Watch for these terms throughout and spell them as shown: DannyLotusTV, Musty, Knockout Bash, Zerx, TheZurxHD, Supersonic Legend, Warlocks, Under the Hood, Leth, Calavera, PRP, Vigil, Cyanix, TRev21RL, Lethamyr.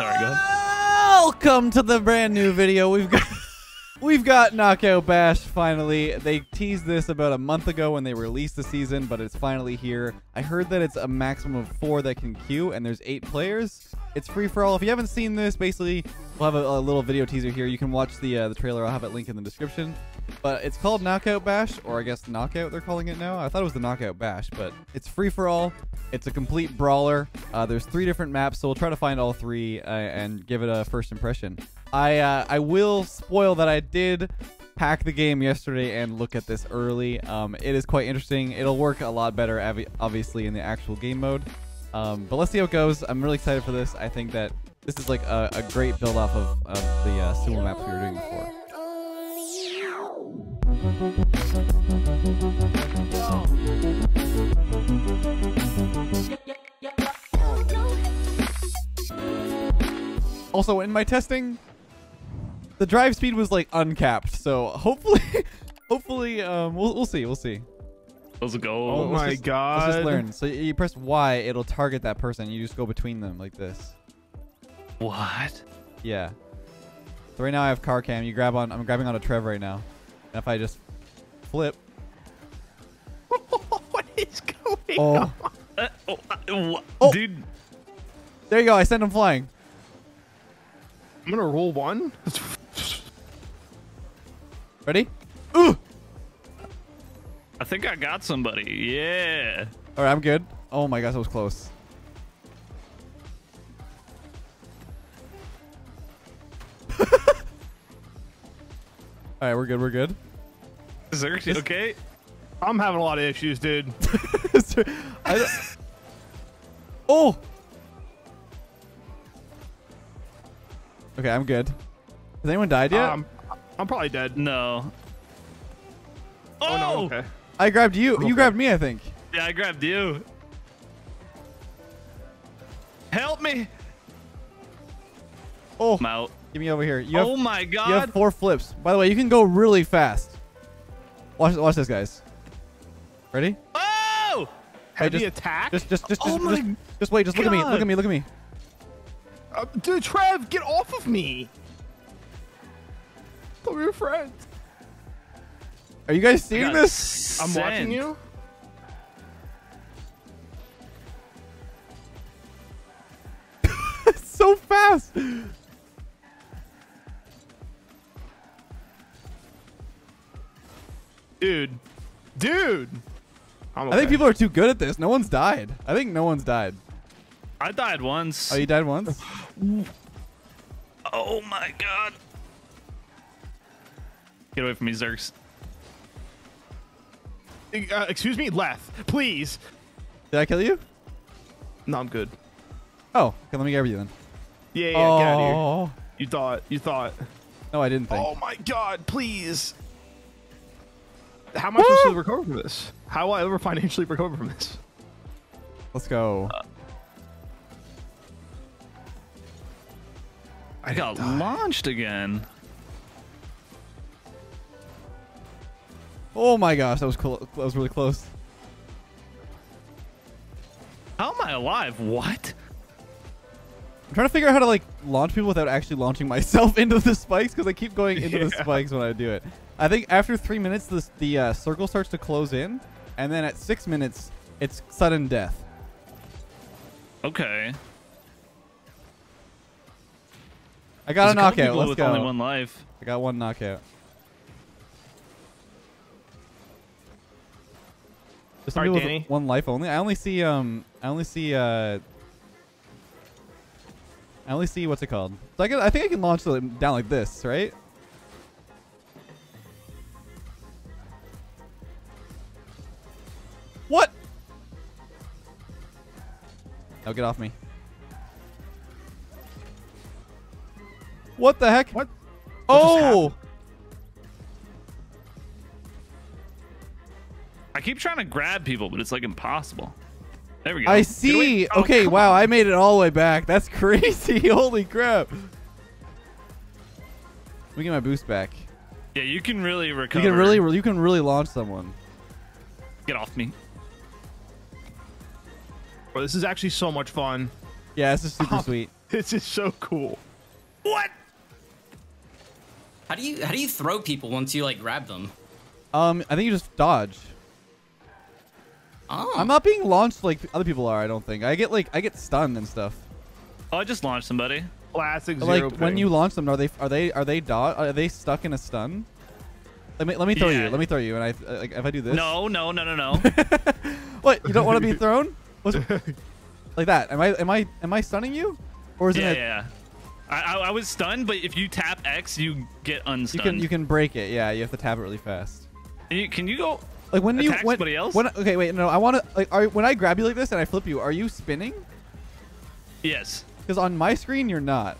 Sorry, go ahead. Welcome to the brand new video. We've got Knockout Bash finally. They teased this about a month ago when they released the season, but it's finally here. I heard that it's a maximum of 4 that can queue, and there's 8 players. It's free for all. If you haven't seen this, basically, we'll have a little video teaser here. You can watch the trailer. I'll have it linked in the description. But it's called Knockout Bash, or I guess Knockout they're calling it now. I thought it was the Knockout Bash, but it's free for all. It's a complete brawler. There's 3 different maps, so we'll try to find all 3 and give it a first impression. I will spoil that I did hack the game yesterday and look at this early. It is quite interesting. It'll work a lot better, obviously, in the actual game mode. But let's see how it goes. I'm really excited for this. I think that this is like a great build off of the sumo maps we were doing before. Also, in my testing, the drive speed was like uncapped, so hopefully we'll see. Let's go. Oh my god. Let's just learn. So you press Y, it'll target that person. You just go between them like this. What? Yeah. So right now I have car cam. You grab on. I'm grabbing on a Trev right now. And if I just flip. What is going on? Oh, dude. There you go. I sent him flying. I'm gonna roll 1. Ready? Ooh. I think I got somebody. Yeah. All right, I'm good. Oh my gosh, that was close. All right, we're good. We're good. Zerx, okay. I'm having a lot of issues, dude. Oh. Okay, I'm good. Has anyone died yet? I'm probably dead. No. Oh no. Okay. I grabbed you. You grabbed me, I think. Yeah, I grabbed you. Help me. Oh, I'm out. Get me over here. You have, oh my god. You have 4 flips. By the way, you can go really fast. Watch this, guys. Ready? Oh! Heavy attack. Just wait. Just god. Look at me. Look at me. Look at me. Dude, Trev, get off of me. I thought we were friends. Are you guys seeing this? Send. I'm watching you. It's so fast. Dude. Okay. I think people are too good at this. No one's died. I think no one's died. I died once. Oh, you died once? Oh, my God. Get away from me, Zerx. Excuse me, Leth, please. Did I kill you? No, I'm good. Oh, okay, let me grab you then. Yeah, oh. Get out of here. You thought. No, I didn't think. Oh my god, please. How am I supposed to recover from this? How will I ever financially recover from this? Let's go. I got launched again. Oh my gosh, that was cool. That was really close. How am I alive? What? I'm trying to figure out how to like launch people without actually launching myself into the spikes because I keep going into the spikes when I do it. I think after 3 minutes, the circle starts to close in, and then at 6 minutes, it's sudden death. Okay. I got a knockout. Let's go. Only 1 life. I got 1 knockout. All right, Danny. 1 life only. I only see what's it called. So I think I can launch them down like this, right? What? Oh, get off me. What the heck? What? Oh! I keep trying to grab people, but it's like impossible. There we go. I see. Oh, okay, wow, I made it all the way back. That's crazy. Holy crap. Let me get my boost back. Yeah, you can really recover. You can really launch someone. Get off me. Bro, this is actually so much fun. Yeah, this is super sweet. This is so cool. What? How do you throw people once you like grab them? I think you just dodge. Oh. I'm not being launched like other people are. I don't think I get stunned and stuff. Oh, I just launched somebody. Classic zero like ping. When you launch them, are they stuck in a stun? Let me throw you. Let me throw you. And I like if I do this. No. What? You don't want to be thrown? Like that? Am I stunning you? Or is it? Yeah. I was stunned, but if you tap X, you get unstunned. You can break it. Yeah, you have to tap it really fast. Can you go? Like when attack you when, somebody else? When, okay, wait, no. I want to like when I grab you like this and I flip you. Are you spinning? Yes. Because on my screen you're not.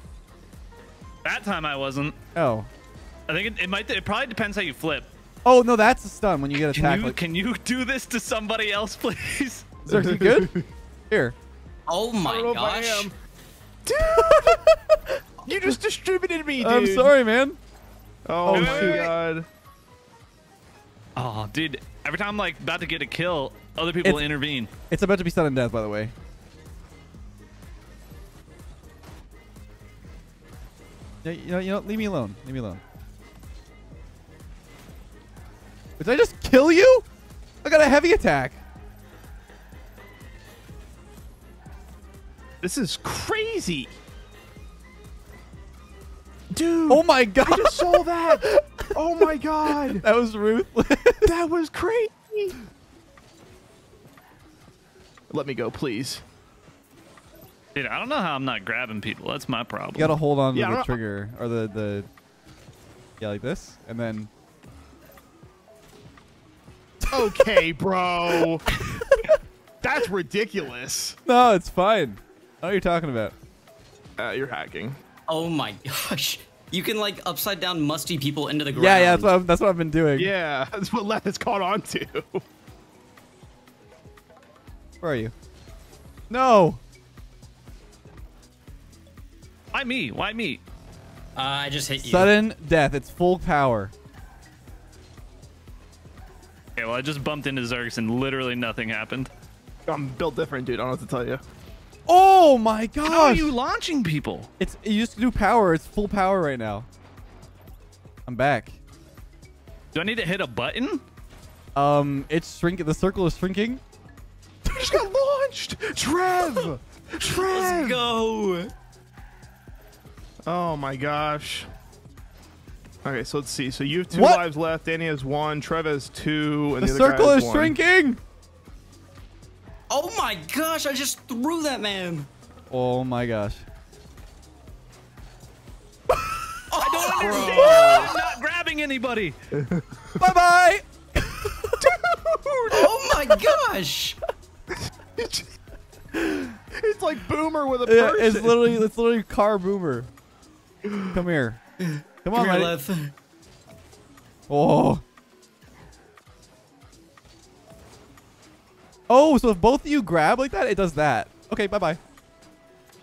That time I wasn't. Oh. I think it probably depends how you flip. Oh no, that's a stun when you get attacked. Can you do this to somebody else, please? Zurx, you good? Here. Oh my gosh. Dude, you just distributed me, dude. I'm sorry, man. Oh my god. Oh, dude. Every time I'm like about to get a kill, other people intervene. It's about to be sudden death, by the way. You know, leave me alone. Leave me alone. Did I just kill you? I got a heavy attack. This is crazy. Dude. Oh my god. I just saw that. Oh my god. That was ruthless. That was crazy. Let me go, please. Dude, I don't know how I'm not grabbing people. That's my problem. You gotta hold on to the trigger or the yeah, like this, and then. Okay, bro. That's ridiculous. No, it's fine. I know what you're talking about. You're hacking. Oh my gosh. You can like upside down musty people into the ground. Yeah, that's what I've been doing. Yeah, that's what Leth has caught on to. Where are you? No. Why me? Why me? I just hit you. Sudden death. It's full power. Okay, well I just bumped into Zurx and literally nothing happened. I'm built different, dude. I don't know what to tell you. Oh my gosh! How are you launching people? It's you used to do power. It's full power right now. I'm back. Do I need to hit a button? It's shrinking. The circle is shrinking. I just got launched, Trev. Trev, let's go. Oh my gosh. Okay, so let's see. So you have two lives left. Danny has one. Trev has two. And the other circle guy has is one. Shrinking. Oh my gosh, I just threw that man. Oh my gosh. I don't understand. I'm not grabbing anybody. Bye-bye. Dude. Oh my gosh. It's like Boomer with a person. Yeah, it's literally car Boomer. Come here. Come on, Leth. Oh. Oh, so if both of you grab like that, it does that. Okay, bye-bye.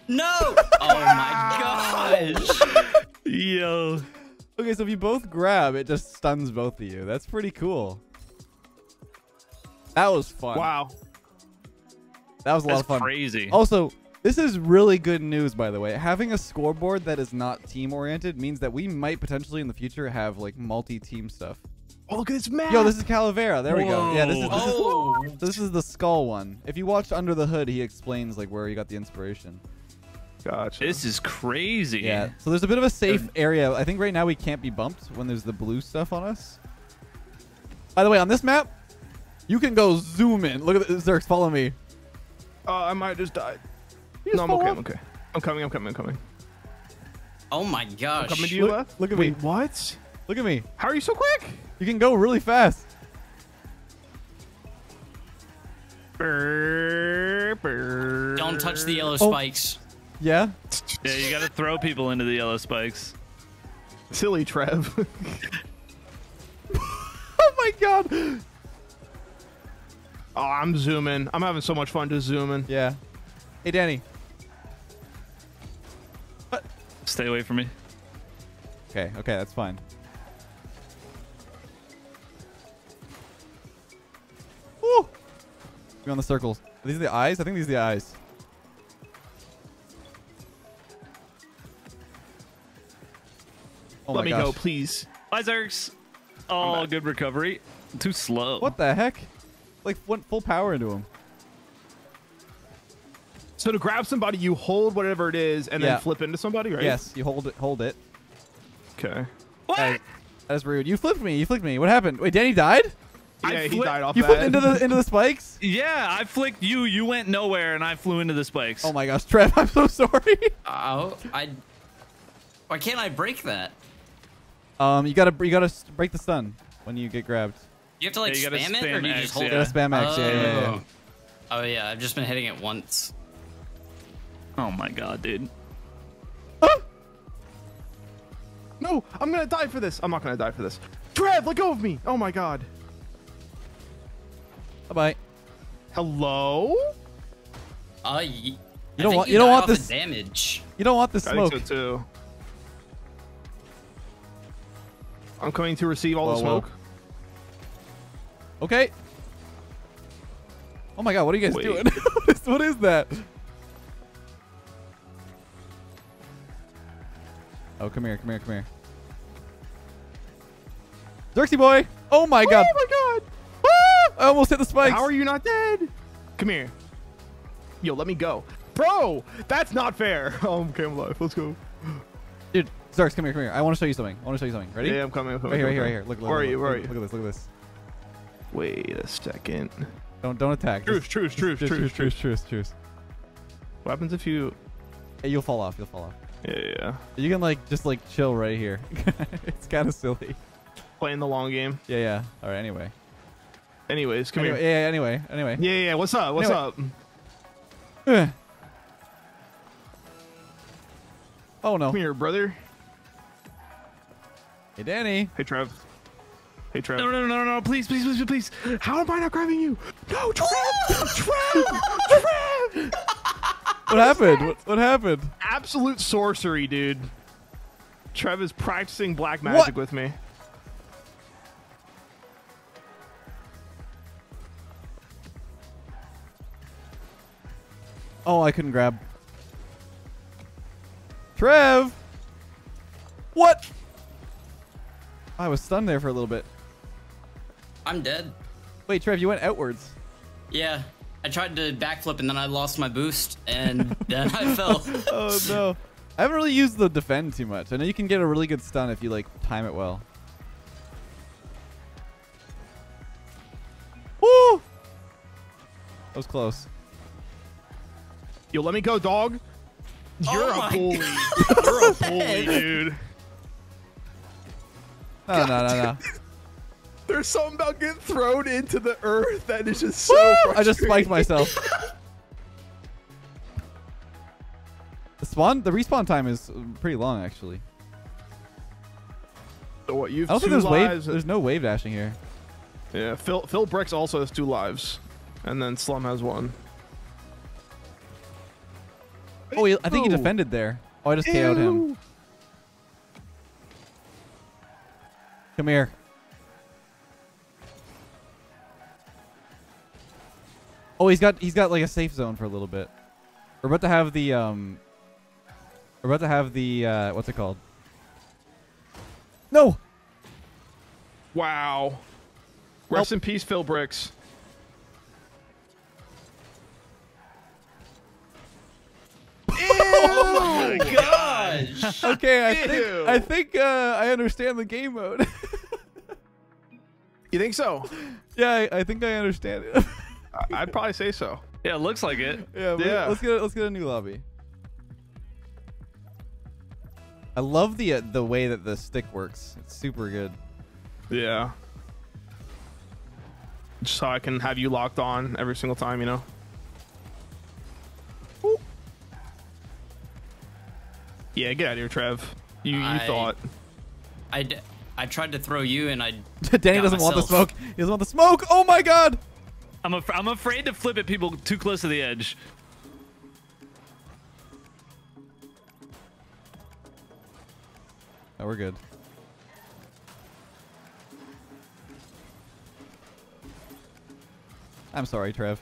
No! Oh my gosh. Yo. Okay, so if you both grab, it just stuns both of you. That's pretty cool. That was fun. Wow. That was a lot of fun. That's crazy. Also, this is really good news, by the way. Having a scoreboard that is not team-oriented means that we might potentially in the future have like multi-team stuff. Oh, look at this map! Yo, this is Calavera. There we go. Yeah, this is the skull one. If you watched Under the Hood, he explains like where he got the inspiration. Gotcha. This is crazy. Yeah. So there's a bit of a safe area. I think right now we can't be bumped when there's the blue stuff on us. By the way, on this map, you can go zoom in. Look at this, Zurx. Follow me. I might just die. No, I'm okay. I'm okay. I'm coming. Oh my gosh! I'm coming to you, Leth. Look at me. Wait, what? Look at me. How are you so quick? You can go really fast. Don't touch the yellow spikes. Yeah? Yeah, you gotta throw people into the yellow spikes. Silly Trev. Oh my god. Oh, I'm zooming. I'm having so much fun just zooming. Yeah. Hey, Danny. What? Stay away from me. Okay, that's fine. Woo! We're on the circles. Are these the eyes? I think these are the eyes. Oh Let me gosh. Go, please. Bye, Zerx. Oh, good recovery. Too slow. What the heck? Like, went full power into him. So to grab somebody, you hold whatever it is and then flip into somebody, right? Yes, you hold it. Okay. What? That's rude. You flipped me. You flipped me. What happened? Wait, Danny died? Yeah, he died off. You flipped into the spikes? Yeah, I flicked you. You went nowhere, and I flew into the spikes. Oh my gosh, Trev, I'm so sorry. Oh, why can't I break that? You gotta break the stun when you get grabbed. You have to like spam it, or do you just hold it? You gotta spam X. Yeah. Oh yeah, I've just been hitting it once. Oh my god, dude. No, I'm gonna die for this. I'm not gonna die for this. Trev, let go of me. Oh my god. Bye-bye. Hello? You don't want this damage. You don't want this smoke. I think so too. I'm coming to receive all the smoke. Okay. Oh my god, what are you guys doing? What is that? Oh, come here, come here, come here. Zerxy boy! Oh my god! Oh my god! I almost hit the spikes. How are you not dead? Come here. Yo, let me go. Bro, that's not fair. Okay, I'm alive. Let's go. Dude, Zerx, come here, come here. I want to show you something. Ready? Yeah, I'm coming. Right here. Look. Where are you? Look at this, Wait a second. Don't attack. Truce. What happens if you... Hey, you'll fall off. Yeah. You can, like, just, like, chill right here. It's kind of silly. Playing the long game. Yeah. All right, anyways, come here. Yeah. What's up? Oh, no. Come here, brother. Hey, Danny. Hey, Trev. No. Please. How am I not grabbing you? No, Trev! Trev! What happened? What happened? Absolute sorcery, dude. Trev is practicing black magic with me. Oh, I couldn't grab. Trev! What? I was stunned there for a little bit. I'm dead. Wait, Trev, you went outwards. Yeah. I tried to backflip, and then I lost my boost, and then I fell. Oh, no. I haven't really used the defend too much. I know you can get a really good stun if you, like, time it well. Woo! That was close. Yo, let me go, dog. You're a bully. You're a bully, dude. No. There's something about getting thrown into the earth that is just so frustrating. I just spiked myself. The respawn time is pretty long, actually. So what, you have I don't think there's no wave dashing here. Yeah, Phil Bricks also has 2 lives. And then Slum has 1. Oh, I think he defended there. Oh, I just KO'd him. Come here. Oh, he's got like a safe zone for a little bit. We're about to have the what's it called? No. Wow. Rest in peace, Phil Bricks. Oh my gosh! Okay, I think I understand the game mode. You think so? Yeah, I think I understand it. I'd probably say so. Yeah, it looks like it. Yeah. Let's get a new lobby. I love the way that the stick works. It's super good. Yeah. Just how I can have you locked on every single time, you know. Yeah, get out of here, Trev. I tried to throw you, and I. Danny doesn't want the smoke. He doesn't want the smoke. Oh my god! I'm afraid to flip at people too close to the edge. Oh, we're good. I'm sorry, Trev.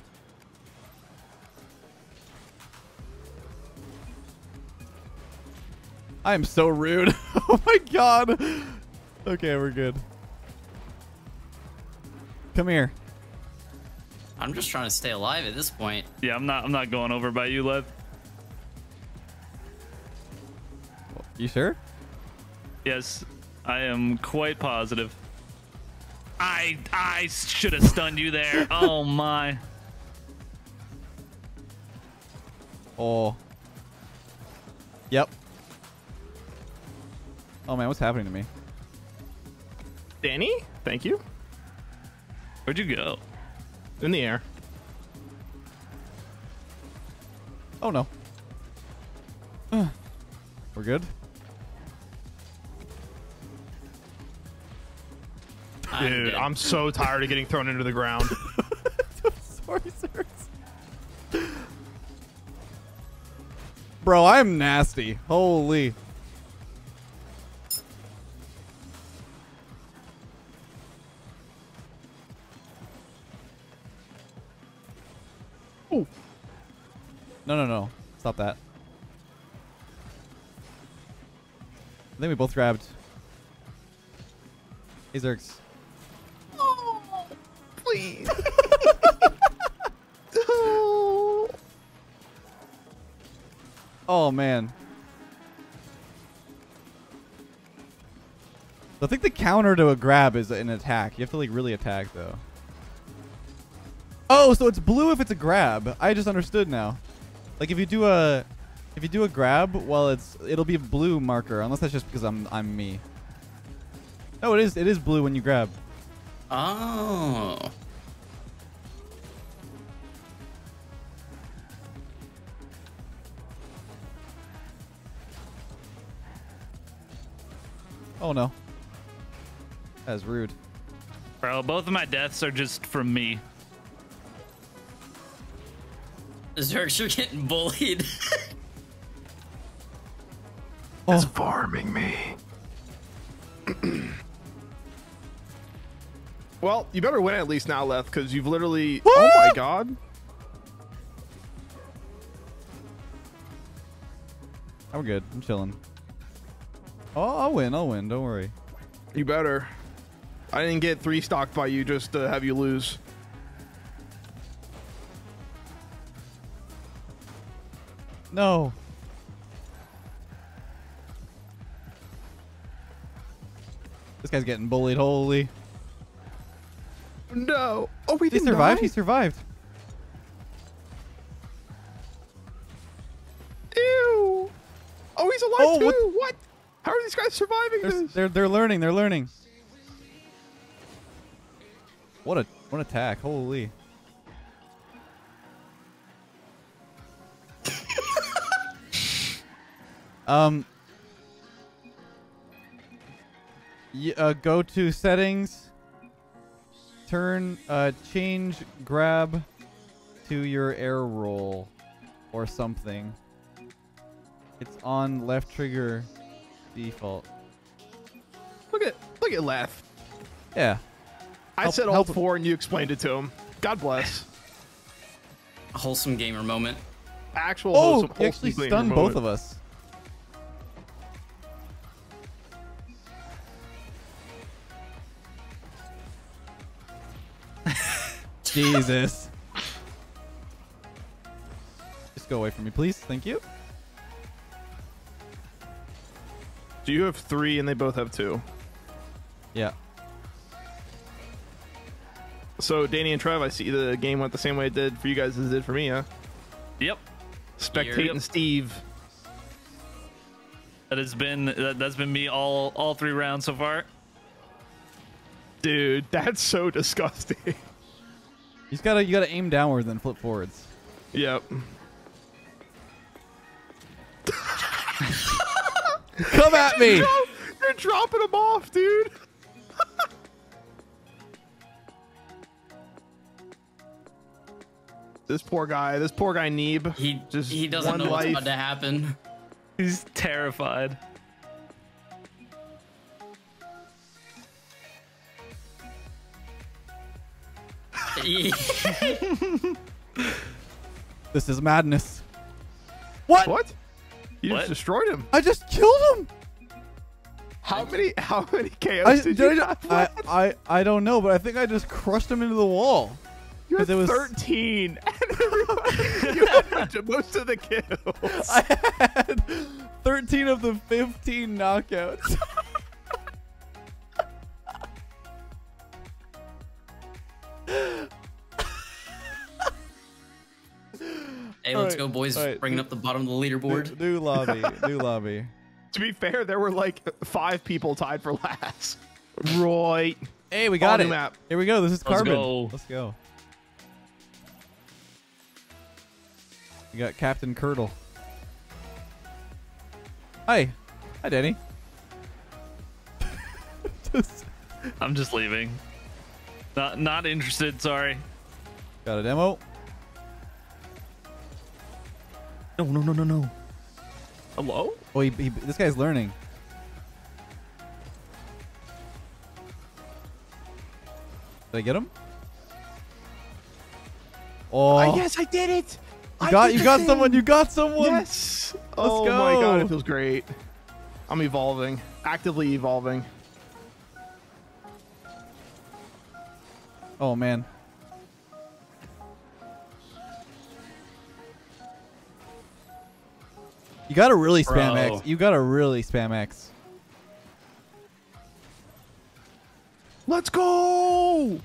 I am so rude. Oh my god. Okay, we're good. Come here. I'm just trying to stay alive at this point. Yeah, I'm not going over by you, Lev. You sure? Yes, I am quite positive. I should have stunned you there. Oh my. Oh. Yep. Oh man, what's happening to me? Danny, thank you. Where'd you go? In the air. Oh no. We're good? Dude, I'm so tired of getting thrown into the ground. I'm sorry, Zurx. Bro, I'm nasty. Holy. Ooh. No, no, no. Stop that. I think we both grabbed. Hey, Zurx. Please. Oh man. I think the counter to a grab is an attack. You have to like really attack though. Oh, so it's blue if it's a grab. I just understood now. Like if you do a grab, well, it'll be a blue marker unless that's just because I'm me. No, it is blue when you grab. Oh. Oh no. That's rude. Bro, both of my deaths are just from me. Zurx, you're getting bullied. That's farming me. Well, you better win at least now, Leth, because you've literally... What? Oh my god. I'm good. I'm chilling. Oh, I'll win. I'll win. Don't worry. You better. I didn't get 3-stocked by you just to have you lose. No. This guy's getting bullied. Holy... No. Oh, he didn't survive. He survived. Ew. Oh, he's alive too. What? How are these guys surviving this? They're learning. They're learning. What attack! Holy. Go to settings. Turn, change grab to your air roll or something. It's on left trigger default. Look at left. Yeah. I said all four and you explained it to him. God bless. A wholesome gamer moment. Actual wholesome gamer moment. Oh, actually stunned both of us. Jesus. Just go away from me, please. Thank you. Do you have 3 and they both have 2? Yeah. So, Danny and Trev, I see the game went the same way it did for you guys as it did for me, huh? Yep. Spectating Steve. That's been me all 3 rounds so far. Dude, that's so disgusting. You gotta aim downwards and flip forwards. Yep. Come at me! You're dropping them off, dude. This poor guy Neeb. He doesn't know what's about to happen. He's terrified. This is madness. What? You just destroyed him. I just killed him. How many KOs did you? I don't know, but I think I just crushed him into the wall. You had 13. You had most of the kills. I had 13 of the 15 knockouts. Hey, let's go, boys. Right. Bringing up the bottom of the leaderboard. New lobby. New lobby. To be fair, there were like 5 people tied for last. Right. Hey, we got it. Map. Here we go. This is Carbon. Let's go. We got Captain Curdle. Hi. Hi, Danny. I'm just leaving. Not interested. Sorry. Got a demo. No. Hello? Oh, this guy's learning. Did I get him? Oh. Yes, I did it. You got someone. Yes. Let's go. My God, it feels great. I'm evolving. Actively evolving. Oh, man. You gotta really spam X. You gotta really spam X. Let's go!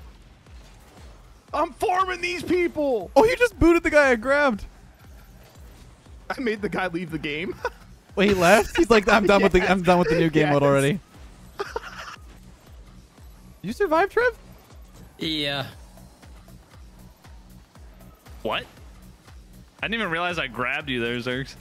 I'm farming these people! Oh, you just booted the guy I grabbed. I made the guy leave the game. Wait, he left? He's like, I'm done with the new game mode already. You survive, Trev? Yeah. What? I didn't even realize I grabbed you there, Zerx.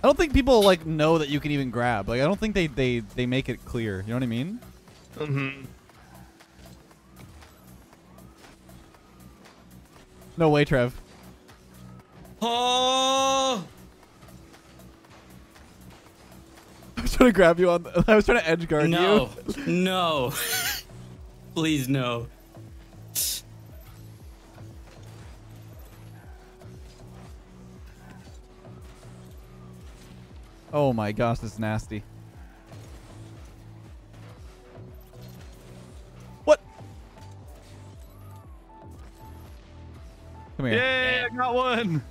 I don't think people like know that you can even grab. Like I don't think they make it clear. You know what I mean? Mm-hmm. No way, Trev. Oh! I was trying to grab you on. I was trying to edge guard you. No. Please no. Oh my gosh, this is nasty. What? Come here. Yay, I got one.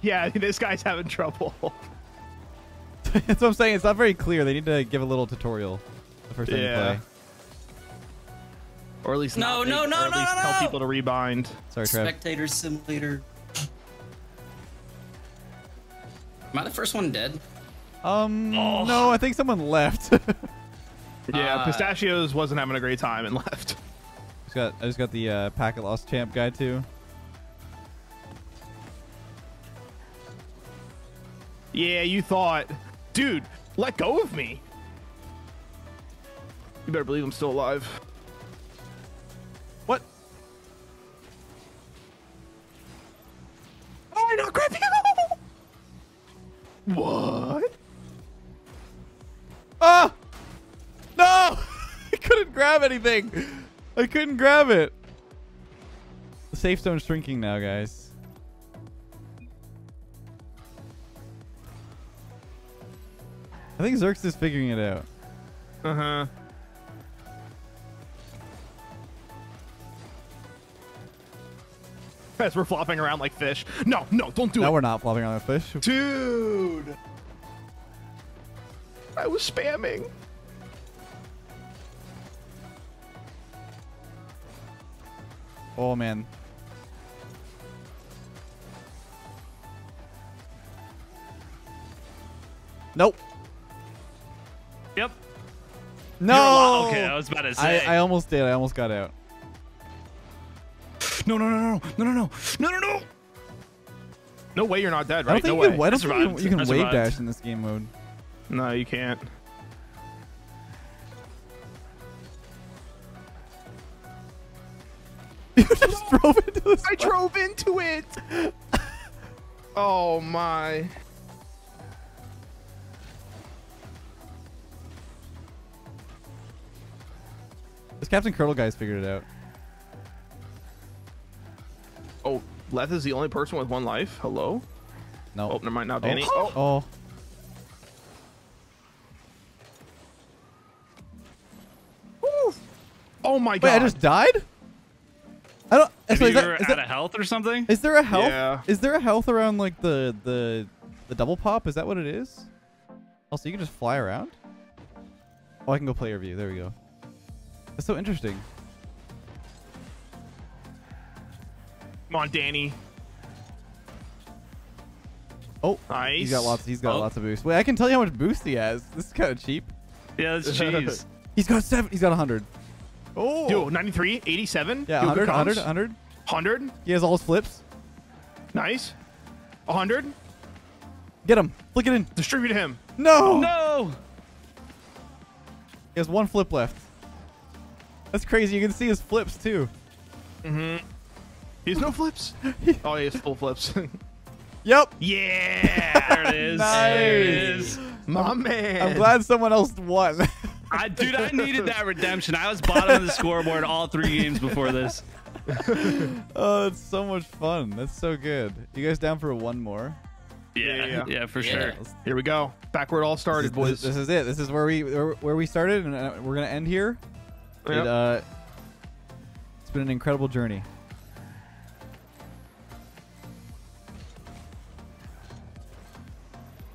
Yeah, this guy's having trouble. That's what I'm saying. It's not very clear. They need to give a little tutorial the first time you play. Or at least not, or at least tell people to rebind. Sorry, Trev. Spectator Simulator. Am I the first one dead? No, I think someone left. Yeah, Pistachios wasn't having a great time and left. I just got the Packet Lost Champ guy too. Yeah, you thought, dude, let go of me. You better believe I'm still alive. What? Oh, I don't grab you. What? Ah! No! I couldn't grab anything. I couldn't grab it. The safe zone's shrinking now, guys. I think Zerx is figuring it out. Uh-huh. We're flopping around like fish. No, don't do it. No, we're not flopping around like fish. Dude. I was spamming. Oh, man. Nope. Yep. No. Okay, I was about to say. I almost did. I almost got out. No. No way you're not dead, right? No way. I don't think you can wave dash in this game mode. No, you can't. You just drove into this. I drove into it. Oh, my. This Captain Curdle guy's figured it out. Leth is the only person with one life. Hello? No. Oh, never mind now, Danny. Oh. Oh. Oh. Oh my god. Wait, I just died? I don't. So is that out of health or something? Is there a health? Yeah. Is there a health around like the double pop? Is that what it is? Also, you can just fly around. Oh, I can go player view. There we go. That's so interesting. Come on, Danny. Oh, nice. He's got lots. He's got lots of boost. Wait, I can tell you how much boost he has. This is kind of cheap. Yeah, that's cheese. He's got 7. He's got 100. Oh, dude, 93, 87. Yeah, 100, 100, 100. 100. He has all his flips. Nice. 100. Get him. Flick it in. Distribute him. No. No. He has one flip left. That's crazy. You can see his flips, too. Mm-hmm. He has no flips. Oh, he has full flips. Yep. Yeah. There it is. Nice. There it is. My man. I'm glad someone else won. Dude, I needed that redemption. I was bottom of the scoreboard all 3 games before this. Oh, that's so much fun. That's so good. You guys down for one more? Yeah, for sure. Here we go. Back where it all started, boys. This is it. This is where we started, and we're gonna end here. Yep. It's been an incredible journey.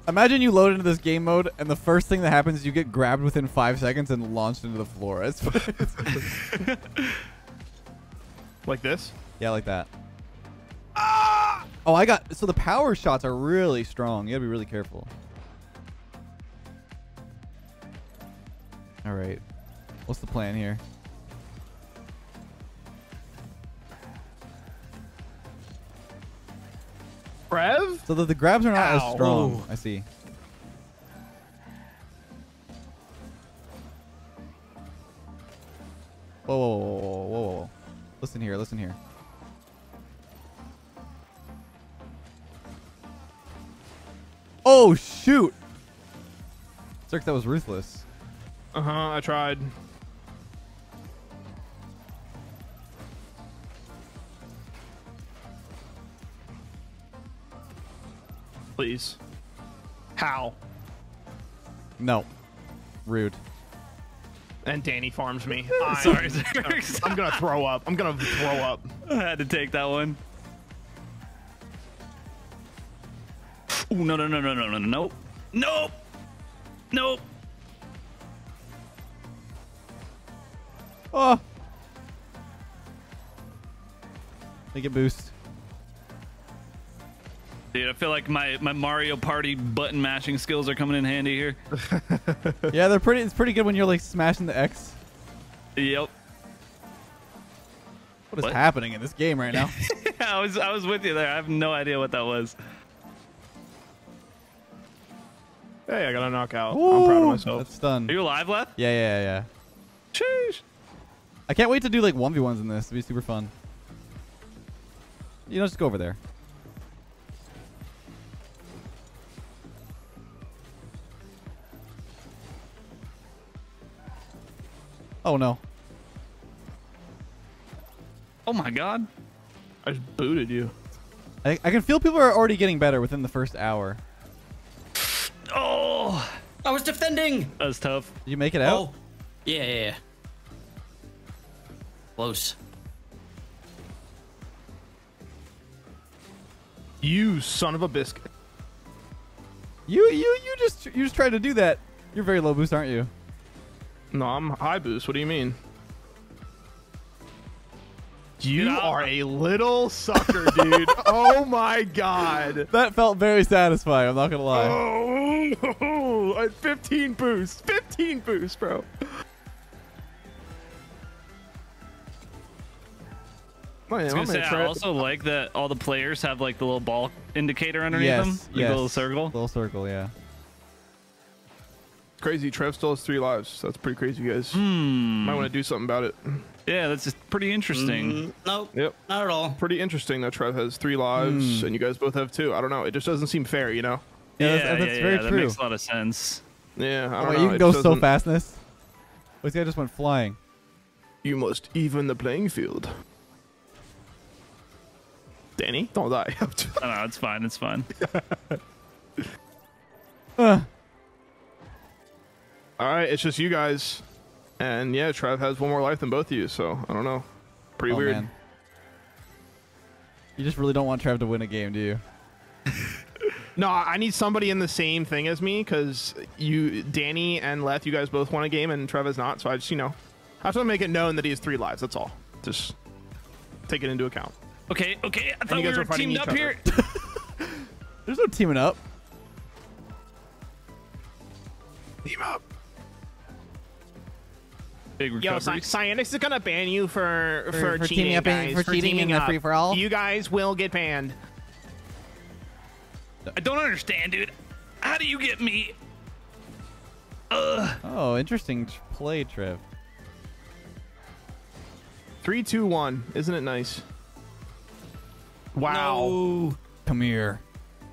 Imagine you load into this game mode, and the first thing that happens is you get grabbed within 5 seconds and launched into the floor. Like this? Yeah, like that. Ah! Oh, I got... So the power shots are really strong. You gotta be really careful. All right. What's the plan here? Rev? So the grabs are not as strong. Ooh. I see. Whoa, whoa, whoa, whoa, whoa. Listen here, listen here. Oh, shoot! Zurx, that was ruthless. Uh-huh, I tried. Please. How? No. Rude. And Danny farms me. I'm gonna throw up. I'm gonna throw up. I had to take that one. Ooh, no, no, no, no, no, no, no. Nope. Nope. Oh. Make it boost. Dude, I feel like my Mario Party button mashing skills are coming in handy here. Yeah, they're pretty. It's pretty good when you're like smashing the X. Yep. What is happening in this game right now? Yeah, I was with you there. I have no idea what that was. Hey, I got a knockout. Ooh, I'm proud of myself. That's done. Are you alive, Leth? Yeah. Sheesh. I can't wait to do like 1v1s in this. It'll be super fun. You know, just go over there. Oh, no. Oh, my God. I just booted you. I can feel people are already getting better within the first hour. Oh, I was defending. That was tough. Did you make it out? Yeah. Close. You son of a biscuit. You just tried to do that. You're very low boost, aren't you? No, I'm high boost. What do you mean? You are a little sucker, dude. Oh, my God. That felt very satisfying. I'm not going to lie. Oh, 15 boost. 15 boost, bro. I also like that all the players have like the little ball indicator underneath them. Like a little circle. Little circle, yeah. Crazy. Trev still has 3 lives. So that's pretty crazy, you guys. Might want to do something about it. Yeah, that's just pretty interesting. Nope. Yep. Not at all. Pretty interesting that Trev has 3 lives and you guys both have 2. I don't know. It just doesn't seem fair, you know? Yeah, that's very true. That makes a lot of sense. Yeah, I don't know. You can go so fast in this. This guy just went flying. You must even the playing field. Danny, don't die. No, no, it's fine. It's fine. All right, it's just you guys, and yeah, Trev has one more life than both of you, so I don't know. Pretty weird. Man. You just really don't want Trev to win a game, do you? No, I need somebody in the same thing as me, because you, Danny and Leth, you guys both won a game, and Trev has not. So I just, you know, I have to make it known that he has 3 lives. That's all. Just take it into account. Okay, okay. I thought you guys we were teamed up here. There's no teaming up. Team up. Big recoveries. Yo, Cyanix is gonna ban you for cheating, up, guys. For cheating in the free for all. You guys will get banned. I don't understand, dude. How do you get me? Ugh. Oh, interesting play, Trev. 3, 2, 1. Isn't it nice? Wow. No. Come here.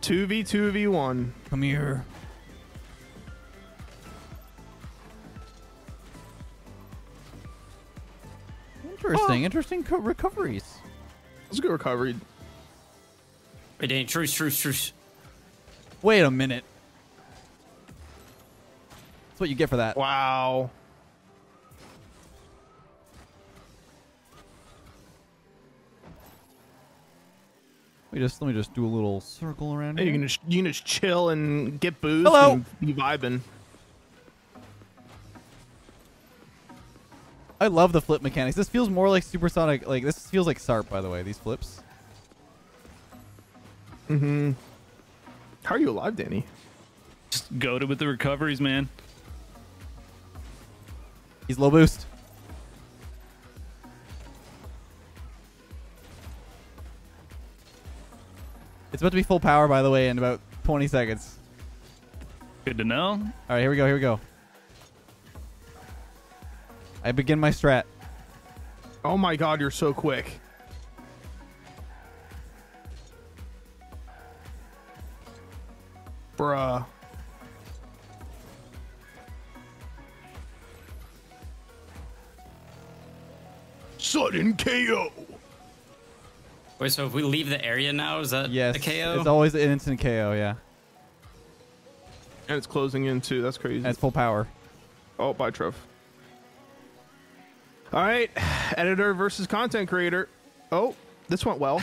2v2v1. Come here. Interesting, oh. Interesting recoveries. That's a good recovery. Hey, Danny, truce. Wait a minute. That's what you get for that. Wow. Let me just do a little circle around here. You can just chill and get booze. Hello. And be vibing. I love the flip mechanics. This feels more like Supersonic. Like this feels like SARP, by the way. These flips. Mm-hmm. How are you alive, Danny? Just goated with the recoveries, man. He's low boost. It's about to be full power, by the way, in about 20 seconds. Good to know. All right, here we go. Here we go. I begin my strat. Oh my God, you're so quick. Bruh. Sudden KO. Wait, so if we leave the area now, is that yes, the KO? It's always an instant KO, yeah. And it's closing in too, that's crazy. And it's full power. Oh, bye, Trev. All right, editor versus content creator. Oh, this went well.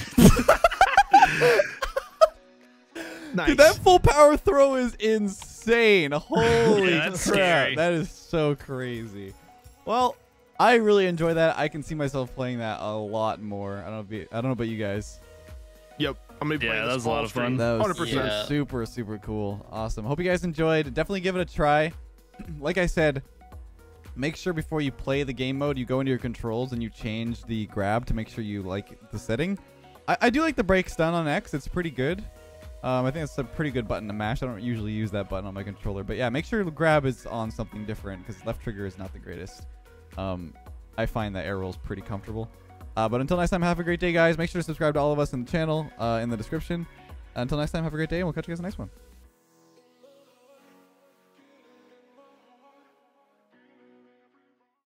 Nice. Dude, that full power throw is insane. Holy yeah, crap. Scary. That is so crazy. Well, I really enjoy that. I can see myself playing that a lot more. I don't know about you guys. Yep. I'm gonna be playing. Yeah, that was a lot of fun. 100%. Yeah. Super, super cool. Awesome. Hope you guys enjoyed. Definitely give it a try. Like I said, make sure before you play the game mode, you go into your controls and you change the grab to make sure you like the setting. I do like the brake stun on X. It's pretty good. I think it's a pretty good button to mash. I don't usually use that button on my controller, but yeah, make sure your grab is on something different because left trigger is not the greatest. I find that air roll is pretty comfortable. But until next time, have a great day, guys. Make sure to subscribe to all of us in the channel in the description. Until next time, have a great day, and we'll catch you guys in the next one.